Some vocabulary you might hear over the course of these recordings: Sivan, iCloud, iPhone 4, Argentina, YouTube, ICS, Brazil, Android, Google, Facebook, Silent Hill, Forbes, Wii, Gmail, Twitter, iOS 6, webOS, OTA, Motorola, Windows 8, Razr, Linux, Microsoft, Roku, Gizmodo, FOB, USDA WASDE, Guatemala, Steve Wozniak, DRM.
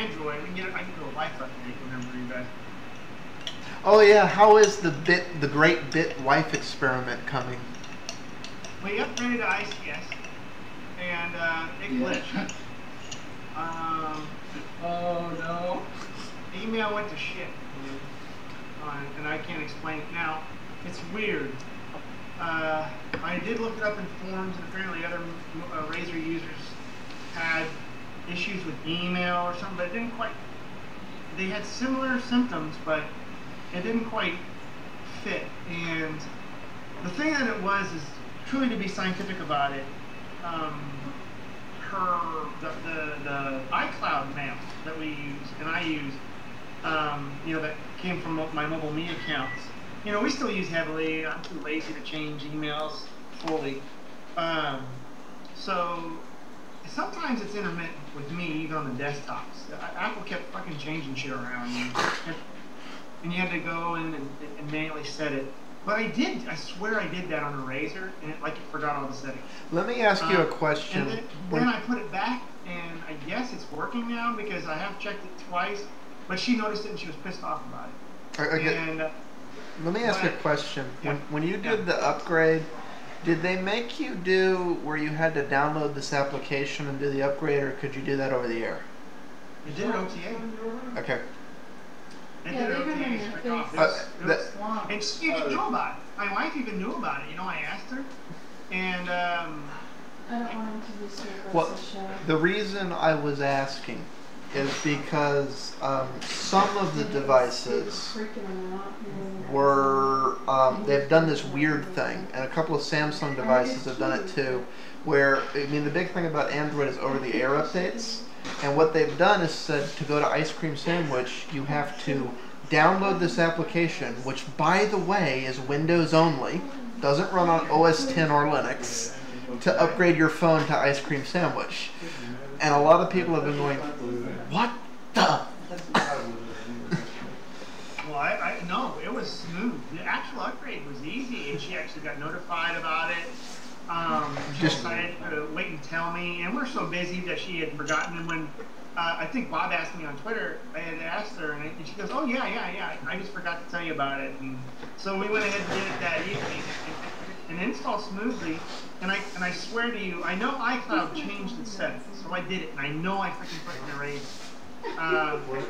Android. We can get it. I can do a live update whenever you guys. Oh yeah, how is the great bit life experiment coming? We upgraded to ICS, and it glitched. Yeah. Oh no! Email went to shit, and I can't explain it now. It's weird. I did look it up in forums, and apparently other Razr users had issues with email or something, but it didn't quite. They had similar symptoms, but it didn't quite fit. And the thing that it was is, truly to be scientific about it, the iCloud mail that we use and I use, you know, that came from my mobile me accounts. You know, we still use heavily. I'm too lazy to change emails fully. So sometimes it's intermittent with me, even on the desktops. Apple kept fucking changing shit around, and you had to go in and manually set it. But I did. I swear I did that on a Razr, and it, like, it forgot all the settings. Let me ask you a question. And then I put it back, and I guess it's working now because I have checked it twice. But she noticed it, and she was pissed off about it. And let me ask you a question. Yeah. When you did the upgrade, did they make you do where you had to download this application and do the upgrade, or could you do that over the air? You did an OTA. Okay. And yeah, they're going to pick off. And she didn't know about it. My wife even knew about it. You know, I asked her. And, I don't want him to be so aggressive. Well, the reason I was asking is because some of the devices were, they've done this weird thing. And a couple of Samsung devices have done it too. Where, I mean, the big thing about Android is over-the-air updates. And what they've done is said, to go to Ice Cream Sandwich, you have to download this application, which, by the way, is Windows only, doesn't run on OS X or Linux, to upgrade your phone to Ice Cream Sandwich. And a lot of people have been going, what the? Well, no, it was smooth. The actual upgrade was easy, and she actually got notified about it. She decided to wait and tell me, and we're so busy that she had forgotten. And when I think Bob asked me on Twitter, I had asked her, and she goes, "Oh yeah, I just forgot to tell you about it." And so we went ahead and did it that evening, and installed smoothly. And I swear to you, I know iCloud changed its settings, so I did it, and I know I freaking put it in the Razr.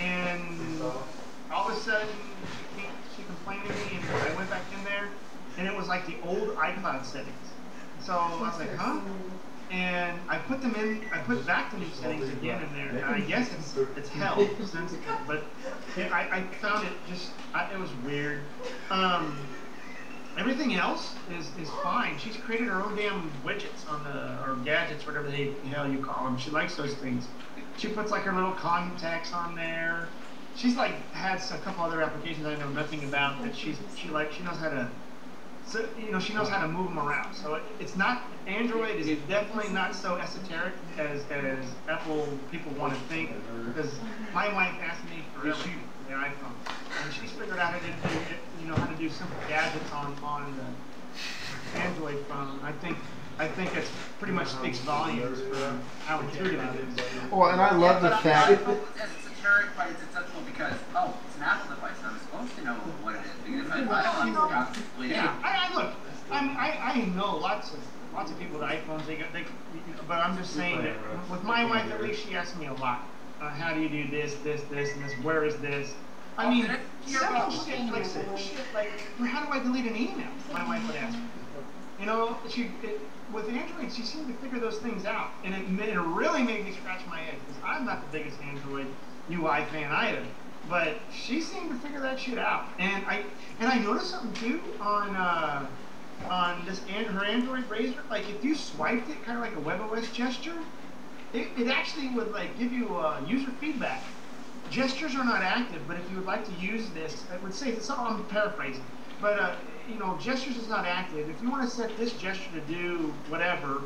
And all of a sudden, she complained to me, and I went back in there. And it was like the old iCloud settings. So I was like, huh? And I put them in, I put back the new settings again in there. And I guess it's held since, but I found it just, it was weird. Everything else is fine. She's created her own damn widgets on the, or gadgets, whatever the hell you call them. She likes those things. She puts like her little contacts on there. She's like, had a couple other applications I know nothing about that she knows how to, so, you know, she knows how to move them around. So it's not, Android is definitely not so esoteric as Apple people want to think. Because my wife asked me for the iPhone, and she's figured out how to do, you know, how to do simple gadgets on the Android phone. I think it's pretty much speaks volumes for how intuitive it is. Well, and I love the fact. But it's successful because, oh, it's an Apple device, I'm supposed to know what it is. Because if I know lots of people with iPhones, but I'm just saying that with my wife, at least she asks me a lot. How do you do this, and this, where is this? I mean, simple shit like, how do I delete an email? My wife would ask me. You know, with Android, she seemed to figure those things out. And it really made me scratch my head, because I'm not the biggest Android UI fan either, but she seemed to figure that shit out. And I noticed something too on this her Android Razr. Like if you swiped it, kind of like a webOS gesture, it actually would like give you user feedback. Gestures are not active, but if you would like to use this, it would say something. I'm paraphrasing, but you know, gestures is not active. If you want to set this gesture to do whatever,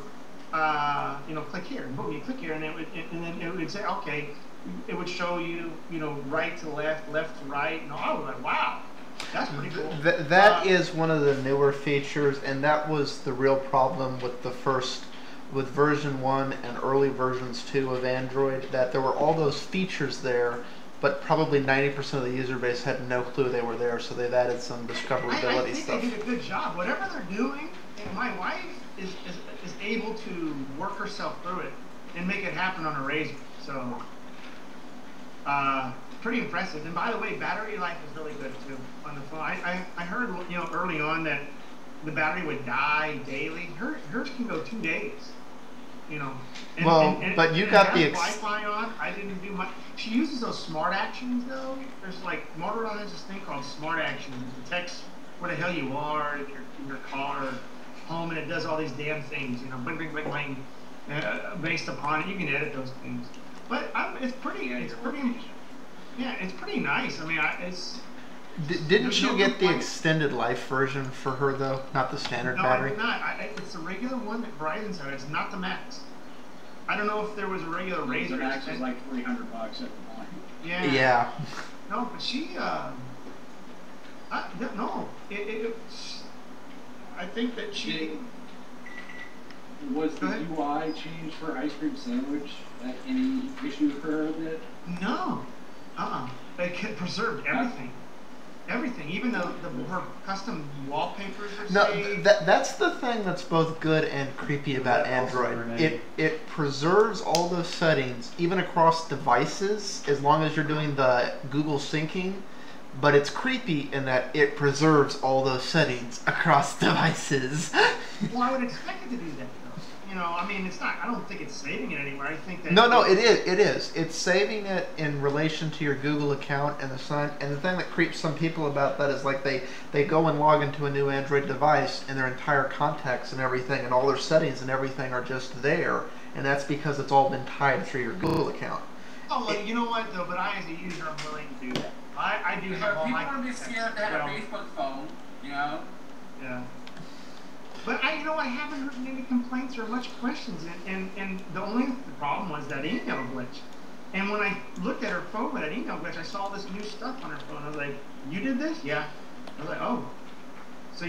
you know, click here, boom, you click here, and then it would say okay. It would show you, you know, right to left, left to right, and I was like, wow, that's pretty cool. That is one of the newer features, and that was the real problem with the first with version 1 and early versions 2 of Android, that there were all those features there, but probably 90% of the user base had no clue they were there, so they've added some discoverability stuff. I think they did a good job. Whatever they're doing, and my wife is able to work herself through it and make it happen on a Razr. So, pretty impressive. And by the way, battery life is really good too on the phone. I heard early on that the battery would die daily. Hers can go 2 days. And, but you got the Wi-Fi on. I didn't do much. She uses those smart actions though. There's like Motorola has this thing called smart actions. It detects where the hell you are, if you're in your car, home, and it does all these damn things. Bling bling bling bling. Based upon it, you can edit those things. But it's pretty nice. I mean, it's. Didn't you get the extended life version for her though, not the standard battery? No, I did not. It's the regular one that Verizon's had. It's not the Max. I don't know if there was a regular Razr. The Max was like $300 at the point. Yeah. Yeah. No, but she. I think that she. Was the UI changed for Ice Cream Sandwich? Any issue with her with it? No. It preserved everything. Everything, even though her custom wallpapers are saved. That's the thing that's both good and creepy about Android. It preserves all those settings, even across devices, as long as you're doing the Google syncing. But it's creepy in that it preserves all those settings across devices. Well, I would expect it to do that, though. I mean, it's not. I don't think it's saving it anywhere. I think that. No, it is. It is. It's saving it in relation to your Google account and the sign. And the thing that creeps some people about that is like they go and log into a new Android device and their entire contacts and everything and all their settings and everything are just there, and that's because it's all been tied through your Google account. Oh, well, you know what though? But I, as a user, I'm willing to do that. I do have all my. People would be scared to have a Facebook phone, Yeah. But I haven't heard any complaints or much questions, and the only problem was that email glitch. And when I looked at her phone with that email glitch, I saw this new stuff on her phone. I was like, "You did this?" Yeah. I was like, "Oh." So I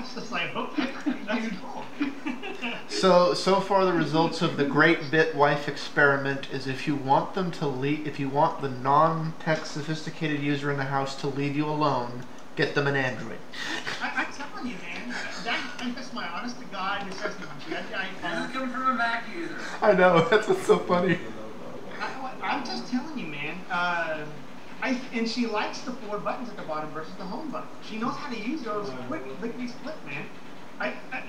was just like, "Okay, that's cool." So far, the results of the Great Bit Wife experiment is if you want the non-tech sophisticated user in the house to leave you alone, get them an Android. I'm telling you, man, that's my honest to God assessment. This is coming from a Mac user. I know, that's what's so funny. I'm just telling you, man. And she likes the 4 buttons at the bottom versus the home button. She knows how to use those quickly split, man.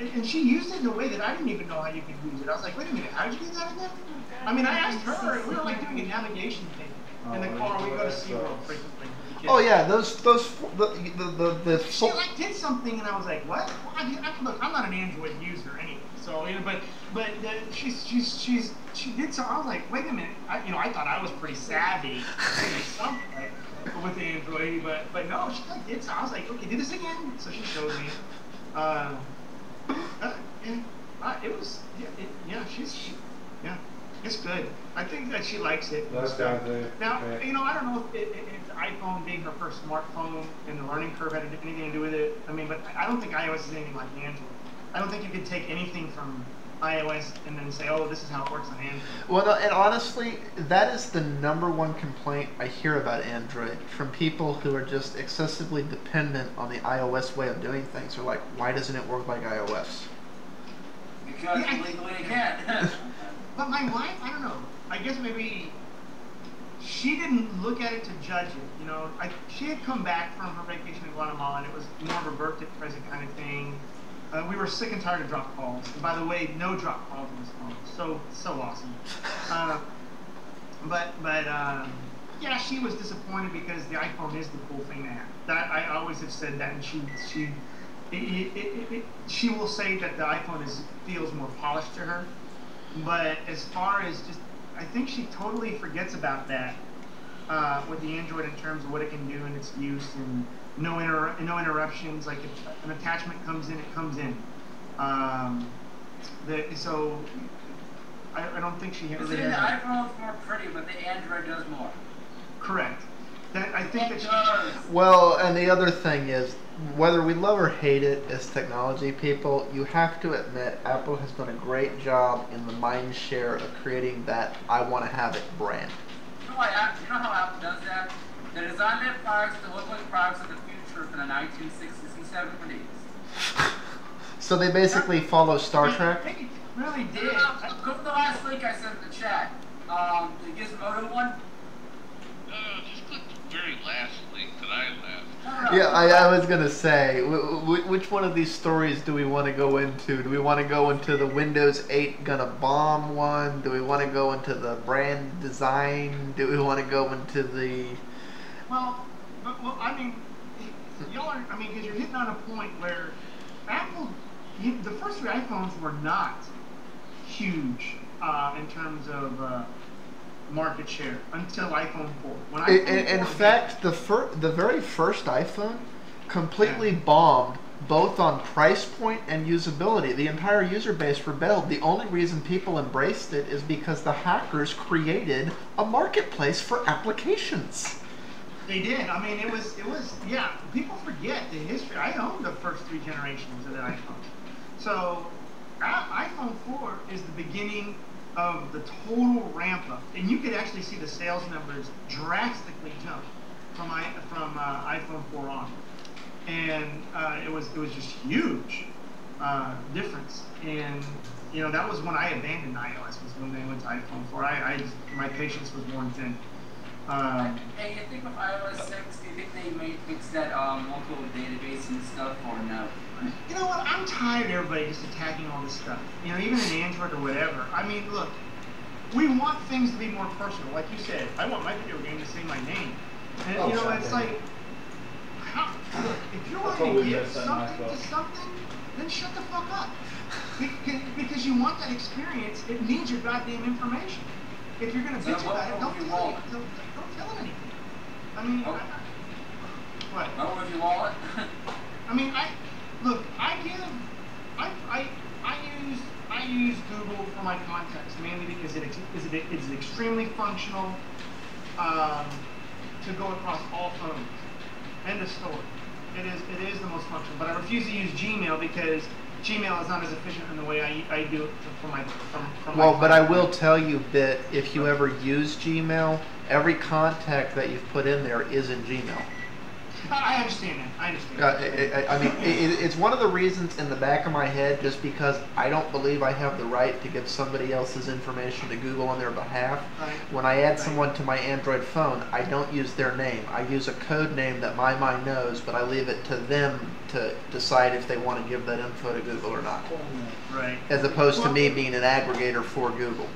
And she used it in a way that I didn't even know how you could use it. I was like, wait a minute, how did you do that again? I mean, I asked her, and we were like doing a navigation thing in the car. We go to SeaWorld frequently. Oh yeah, she like did something, and I was like, what? Well, look, I'm not an Android user anyway, so she did so. I was like, wait a minute, I thought I was pretty savvy or something with Android, but no, she like did so. I was like, okay, do this again. So she showed me. It's good. I think that she likes it. Now, I don't know if the iPhone being her first smartphone and the learning curve had anything to do with it. I mean, but I don't think iOS is anything like Android. I don't think you could take anything from iOS and then say, oh, this is how it works on Android. Well, no, and honestly, that is the #1 complaint I hear about Android from people who are just excessively dependent on the iOS way of doing things. They're like, why doesn't it work like iOS? Because legally it can't. But my wife, I don't know. I guess maybe she didn't look at it to judge it. She had come back from her vacation in Guatemala, and it was more of a birthday present kind of thing. We were sick and tired of drop calls. And by the way, no drop calls on this phone. So awesome. Yeah, she was disappointed because the iPhone is the cool thing to have. I always have said that, and she will say that the iPhone feels more polished to her. But as far as I think she totally forgets about that with the Android in terms of what it can do and its use and. No interruptions. Like if an attachment comes in, it comes in. I don't think she has. The iPhone's more pretty, but the Android does more. Correct. That, I think it does. Well, and the other thing is, whether we love or hate it as technology people, you have to admit Apple has done a great job in the mind share of creating that "I want to have it" brand. You know how Apple does that? The design their products to look like products of the future from the 1960s and 70s. So they basically follow Star Trek? They really did. Go to the last link I sent in the chat. The Gizmodo one? Just click the very last link that I left. Yeah, I was going to say, which one of these stories do we want to go into? Do we want to go into the Windows 8 gonna bomb one? Do we want to go into the brand design? Do we want to go into the... Well, I mean, because you're hitting on a point where Apple, the first three iPhones were not huge in terms of market share until iPhone 4. When in fact, the very first iPhone completely bombed both on price point and usability. The entire user base rebelled. The only reason people embraced it is because the hackers created a marketplace for applications. They did. I mean, it was yeah. People forget the history. I owned the first three generations of the iPhone, so iPhone 4 is the beginning of the total ramp up, and you could actually see the sales numbers drastically jump from iPhone 4 on, and it was just huge difference. And you know, that was when I abandoned iOS, was when they went to iPhone 4. My patience was worn thin. Hey, you think of iOS 6, do you think they may fix that local database and stuff, or no? You know what, I'm tired of everybody just attacking all this stuff. You know, even in Android or whatever. I mean, look, we want things to be more personal. Like you said, I want my video game to say my name. And, you know, it's like, look, if you're going to give something to something, then shut the fuck up. Because you want that experience, it needs your goddamn information. If you're going to bitch about it, don't tell it anything. I mean, what? Oh, if you want it? I mean, I use Google for my contacts, mainly because it is extremely functional to go across all phones. End of story. It is the most functional, but I refuse to use Gmail because Gmail is not as efficient in the way I do it for my but I will tell you, Bit, if you ever use Gmail, every contact that you've put in there is in Gmail. I understand that. I understand that. I mean, it's one of the reasons in the back of my head, just because I don't believe I have the right to give somebody else's information to Google on their behalf. Right. When I add someone to my Android phone, I don't use their name. I use a code name that my mind knows, but I leave it to them to decide if they want to give that info to Google or not. Right. As opposed to me being an aggregator for Google.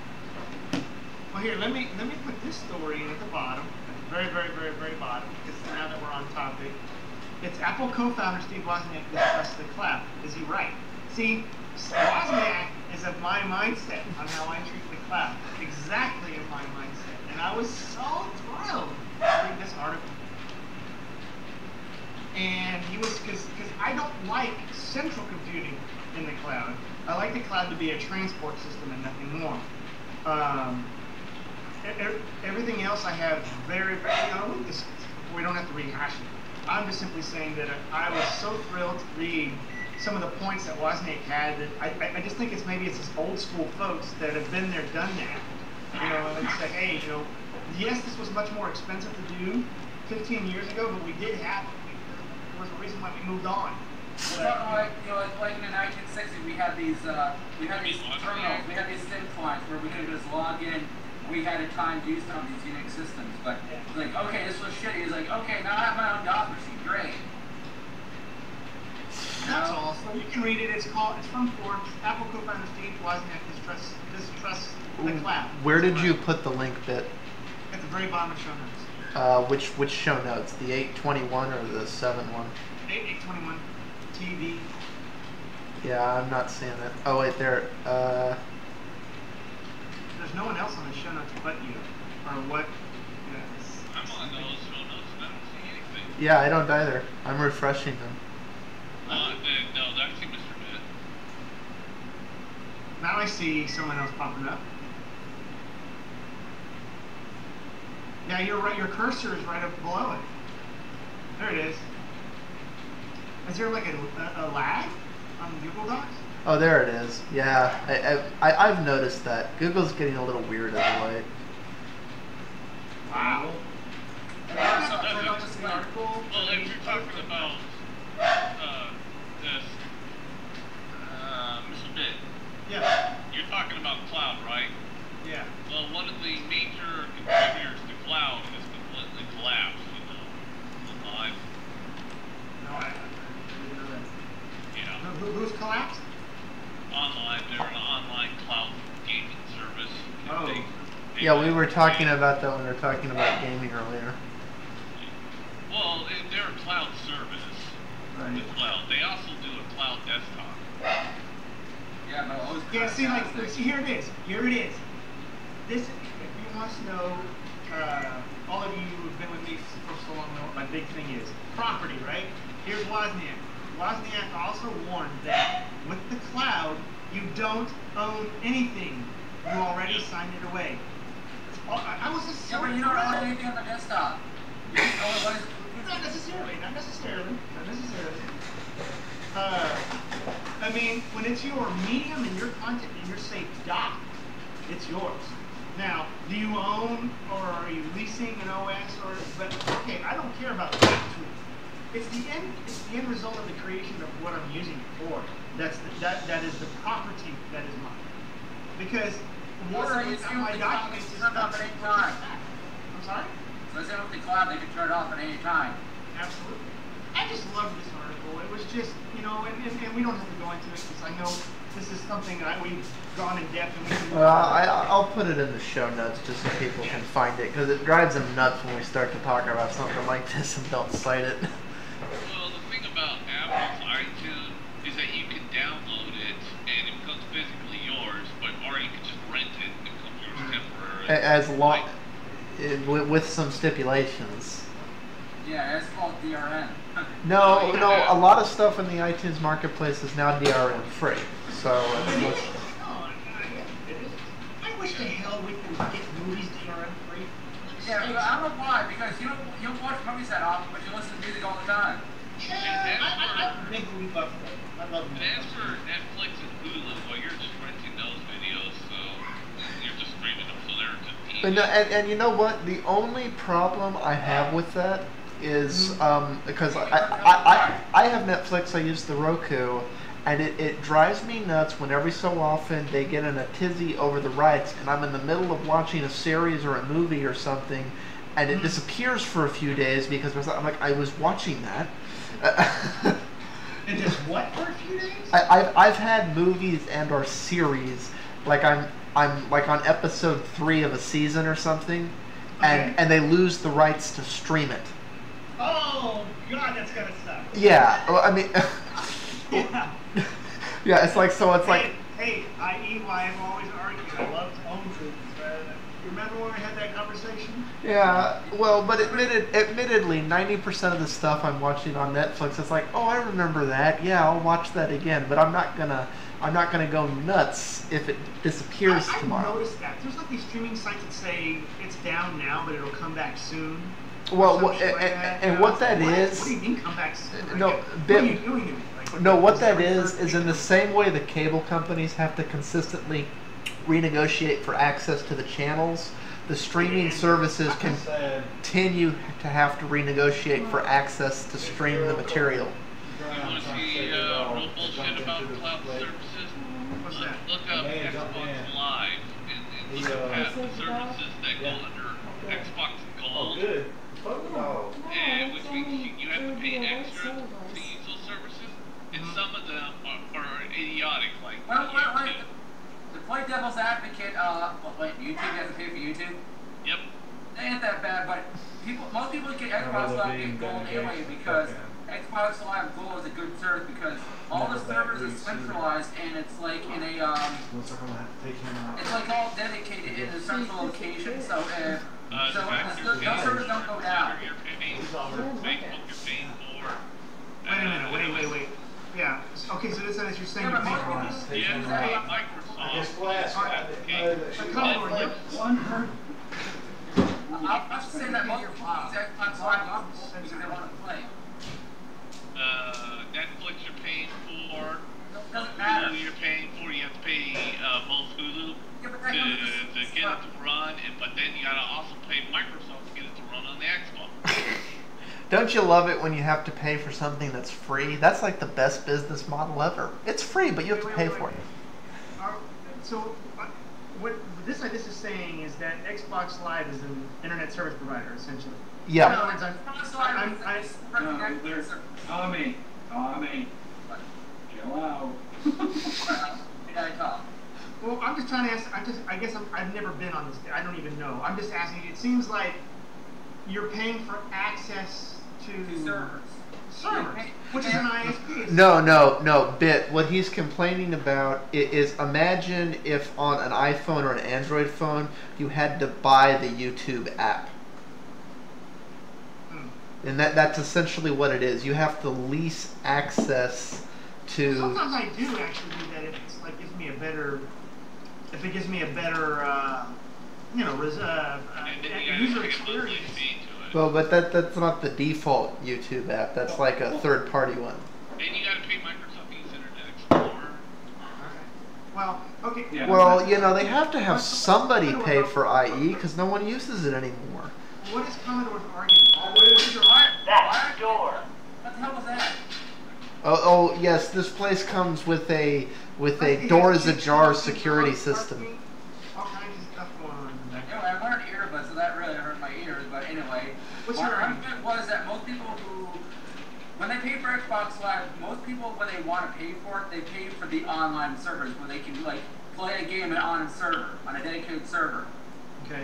Well, here, let me put this story in at the bottom. Very, very, very, very bottom, because now that we're on topic, it's Apple co-founder Steve Wozniak discussed the cloud. Is he right? See, Wozniak is of my mindset on how I treat the cloud. Exactly of my mindset. And I was so thrilled to read this article. And he was, because I don't like central computing in the cloud. I like the cloud to be a transport system and nothing more. Everything else I have very, very, we don't have to rehash it. I'm just simply saying that I was so thrilled to read some of the points that Wozniak had that I just think it's this old school folks that have been there, done that. You know, and say, hey, you know, yes, this was much more expensive to do 15 years ago, but we did have it. There was a reason why we moved on. Like in the 1960s, we had these thin clients where we could just log in. We had a time to use some of these unique systems, but like, okay, this was shitty. He's like, okay, now I have my own DOS machine. Great. That's awesome. You can read it. It's from Forbes. Apple co-founder Steve Wozniak distrusts the cloud. Where did you put the link, Bit? At the very bottom of show notes. Which show notes? The 821 or the 7-1? 821 TV. Yeah, I'm not seeing that. Oh wait, there. There's no one else on the show notes but you. Or what? Yes. I'm on those show notes and I don't see anything. Yeah, I don't either. I'm refreshing them. No, that's Mr. Bit. Now I see someone else popping up. Now you're right, your cursor is right up below it. There it is. Is there like a lag on Google Docs? Oh, there it is. Yeah, I've noticed that. Google's getting a little weird out of late. Wow. Well, if you're talking about this, Mr. Bid. Yeah. You're talking about cloud, right? Yeah. Well, one of the major contributors to cloud is completely collapsed, you know, live. No, I didn't know that. Yeah. Who's collapsed? Online. They're an online cloud gaming service. Oh. Yeah, we were talking about that when we were talking about gaming earlier. Well, they're a cloud service. Right. The cloud. They also do a cloud desktop. Yeah, but always. Yeah, see, like, see, here it is. Here it is. This, if you must know, all of you who've been with me for so long know what my big thing is. Property, right? Here's Wozniak. Wozniak also warned that with the cloud, you don't own anything. You already signed it away. I was just saying. Yeah, but you don't own anything on the desktop. You don't own it. Not necessarily. Not necessarily. Not necessarily. I mean, when it's your medium and your content and your safe doc, it's yours. Now, do you own or are you leasing an OS or? But okay, I don't care about that tool. It's the end. It's the end result of the creation of what I'm using it for. That's the, that is the property that is mine. Because water is on my documents is turned off at any time. I'm sorry? So it's with the cloud, they can turn it off at any time. Absolutely. I just loved this article. It was just, you know, and we don't have to go into it because I know this is something that we've gone in depth and we I'll put it in the show notes just so people can find it, because it drives them nuts when we start to talk about something like this and don't cite it. Well, the thing about Apple's iTunes is that you can download it and it becomes physically yours, but or you can just rent it and it becomes yours temporarily. As long, with some stipulations. Yeah, it's called DRM. No, no, a lot of stuff in the iTunes marketplace is now DRM free. So it is. I wish the hell we could get movies DRM free. Yeah, but I don't know why, because you don't watch movies that often, but you listen to music all the time. Yeah, I'm a big movie buff. I love movies. And as for Netflix and Hulu, well, you're just renting those videos, so you're just streaming them, so they're competing. But no, and you know what? The only problem I have with that is because I have Netflix, I use the Roku, and it drives me nuts when every so often they get in a tizzy over the rights, and I'm in the middle of watching a series or a movie or something, and it disappears for a few days because I'm like, I was watching that. And just what for a few days? I've had movies and or series, like I'm like on episode 3 of a season or something, and they lose the rights to stream it. Oh God, that's gonna suck. Yeah, well, I mean, yeah, it's like so. It's hey, I'm always arguing. I love to own movies. Remember when we had that conversation? Yeah, well, but admittedly, 90% of the stuff I'm watching on Netflix, it's like, oh, I remember that. Yeah, I'll watch that again. But I'm not gonna go nuts if it disappears tomorrow. I've noticed that there's like these streaming sites that say it's down now, but it'll come back soon. Well, what that is? What do you mean come back soon? No, what are you doing to me? Like, no, what that is in the same way the cable companies have to consistently renegotiate for access to the channels, the streaming services continue to have to renegotiate for access to stream the material. You want to see real bullshit about cloud services? Look up Xbox Live and look at the services that go under Xbox Gold, which means you have to pay extra to use those services, and some of them are idiotic, like YouTube. Play devil's advocate, like YouTube, you have to pay for YouTube? Yep. They ain't that bad, but most people get Xbox Live Gold anyway because Xbox Live Gold is a good service because all the servers are centralized and it's like in a, it's like all dedicated in a central location, so if, those servers don't go down. Wait. Yeah. Okay, so this is you're saying. Yeah, Microsoft. This class. One I'm just saying that most people use they want to play. Netflix you're paying for. Doesn't matter. Hulu you're paying for. You have to pay both Hulu to get it to run, but then you gotta also pay Microsoft to get it to run on the Xbox. Don't you love it when you have to pay for something that's free? That's like the best business model ever. It's free, but you have to pay for it. So what this is saying is that Xbox Live is an internet service provider, essentially. Yeah. Tommy, chill out. Well, I'm just trying to ask. I guess I've never been on this. I don't even know. I'm just asking. It seems like you're paying for access to servers. Which is an ISP. No. What he's complaining about is, imagine if on an iPhone or an Android phone you had to buy the YouTube app. And that's essentially what it is. You have to lease access to... Sometimes I do actually do that if it's, like, gives me a better... If it gives me a better, user experience. Well, but that's not the default YouTube app. That's like a third-party one. And you gotta pay Microsoft Internet Explorer. Well, okay. Yeah. Well, you know, they have to have somebody pay for IE because no one uses it anymore. What is Commodore's argument? That door. What the hell was that? Oh yes, this place comes with a doors ajar security system. All kinds of stuff going on. I'm wearing earbuds, so that really hurt my ears. But anyway, my argument was that most people who, when they pay for Xbox Live, most people when they want to pay for it, they pay for the online servers where they can like play a game on a server, on a dedicated server. Okay.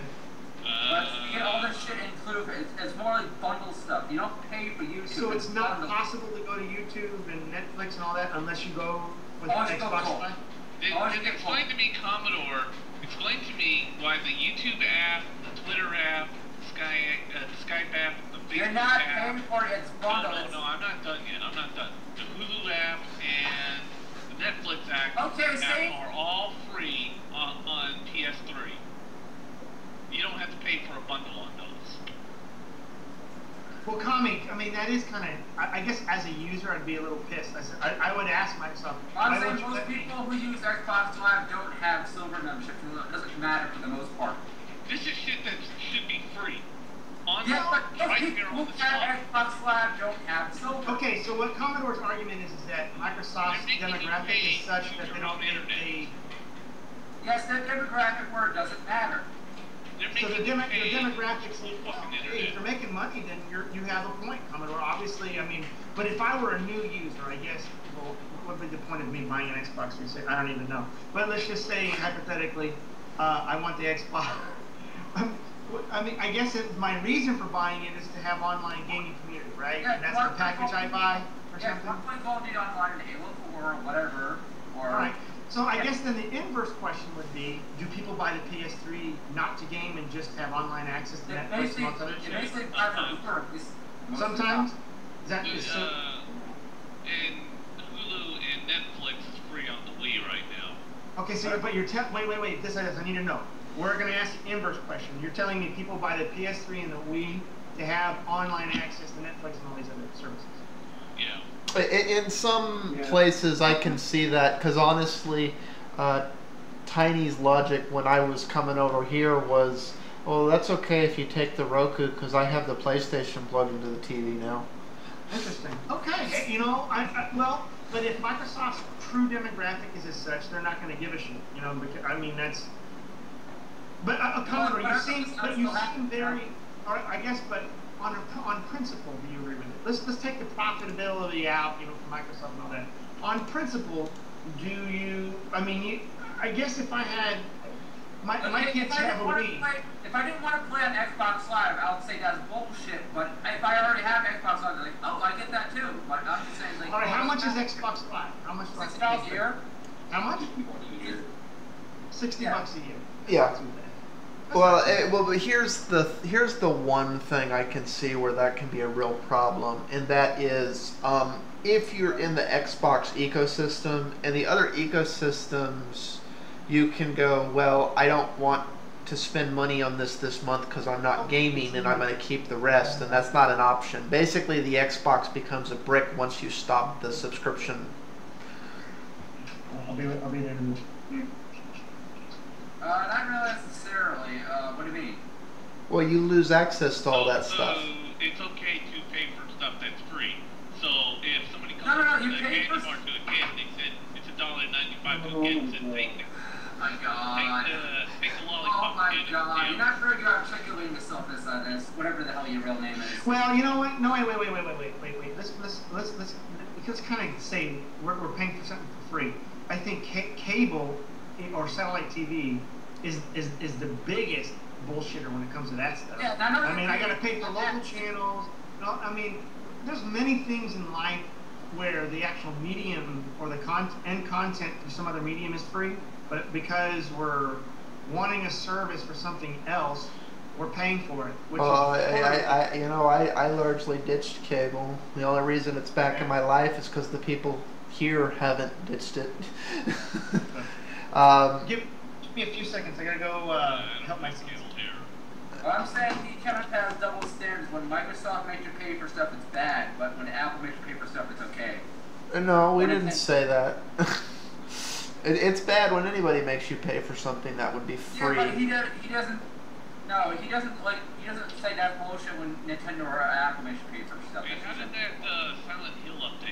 But you get all this shit included. It's more like bundle stuff. You don't pay for YouTube. So it's not possible to go to YouTube and Netflix and all that unless you go with Xbox Live? Explain to me, Commodore, explain to me why the YouTube app, the Twitter app, the Skype app, the Facebook app... You're not paying for it, it's bundled. No, I'm not done yet. I'm not done. The Hulu app and the Netflix app are all free on PS3. You don't have to pay for a bundle on those. Well, Commie, I mean, that is kind of... I guess as a user, I'd be a little pissed. I would ask myself... Honestly, most people who use Xbox Live don't have silver membership. It doesn't matter for the most part. This is shit that should be free. But right here on the spot. Xbox Live don't have silver. Okay, so what Commodore's argument is that Microsoft's demographic is such that they don't get paid. Yes, that demographic word doesn't matter. So the demographics, if you're making money, then you have a point, Commodore. Obviously, I mean, but if I were a new user, I guess, well, what would be the point of me buying an Xbox? I don't even know. But let's just say, hypothetically, I want the Xbox. I mean, I guess my reason for buying it is to have online gaming community, right? Yeah, and that's the package I buy or something? Yeah, I'm going to do online in Halo 4 or whatever. All right. So I guess then the inverse question would be, do people buy the PS3 not to game and just have online access to that person? Sometimes? And Hulu and Netflix is free on the Wii right now. Okay, so but you're telling... Wait. I need to know. We're going to ask the inverse question. You're telling me people buy the PS3 and the Wii to have online access to Netflix and all these other services? Yeah. In some places, I can see that, because honestly, Tiny's logic when I was coming over here was, well, that's okay if you take the Roku, because I have the PlayStation plugged into the TV now. Interesting. Okay, you know, well, but if Microsoft's true demographic is as such, they're not going to give a shit, you know, because, I mean, that's... But, Commodore, you seem very... I guess, but... On principle, do you agree with it? Let's take the profitability out, you know, from Microsoft and all that. On principle, do you? I mean, I guess if I had my kids have a Wii. If I didn't want to play on Xbox Live, I would say that's bullshit. But if I already have Xbox Live, they're like, oh, I get that too. But I'm just saying, like, all right, how much is Xbox Live? How much? $60 a year. How much? $60 a year. Yeah. Well, but here's the one thing I can see where that can be a real problem, and that is if you're in the Xbox ecosystem and the other ecosystems, you can go, well, I don't want to spend money on this month because I'm not gaming and I'm going to keep the rest, and that's not an option. Basically, the Xbox becomes a brick once you stop the subscription. I'll be there in a minute. Not really necessarily. What do you mean? Well, you lose access to all that stuff. It's okay to pay for stuff that's free. So if somebody comes to the candy bar to a kid, they said it's $1.95 to a kid, and said take it. My God. Take the lollipop. Oh my God. You're not very good at articulating yourself on this, whatever the hell your real name is. Well, you know what? No, wait. Let's kind of say we're paying for something for free. I think cable or satellite TV is the biggest bullshitter when it comes to that stuff. Yeah, I mean, I gotta pay for local channels. I mean, there's many things in life where the actual medium or the content for some other medium is free, but because we're wanting a service for something else, we're paying for it. Which I largely ditched cable. The only reason it's back in my life is because the people here haven't ditched it. Give me a few seconds. I gotta go help my skills here. Well, I'm saying you cannot have double standards. When Microsoft makes you pay for stuff, it's bad, but when Apple makes you pay for stuff, it's okay. No, we didn't say that. It's bad when anybody makes you pay for something that would be free. Yeah, but he doesn't say that bullshit when Nintendo or Apple makes you pay for stuff. Wait, how did that Silent Hill update?